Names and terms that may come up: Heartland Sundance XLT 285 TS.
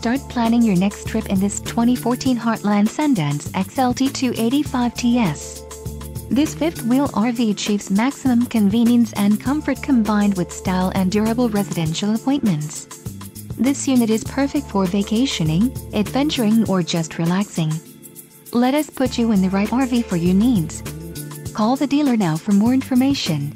Start planning your next trip in this 2014 Heartland Sundance XLT 285 TS. This fifth-wheel RV achieves maximum convenience and comfort combined with style and durable residential appointments. This unit is perfect for vacationing, adventuring, or just relaxing. Let us put you in the right RV for your needs. Call the dealer now for more information.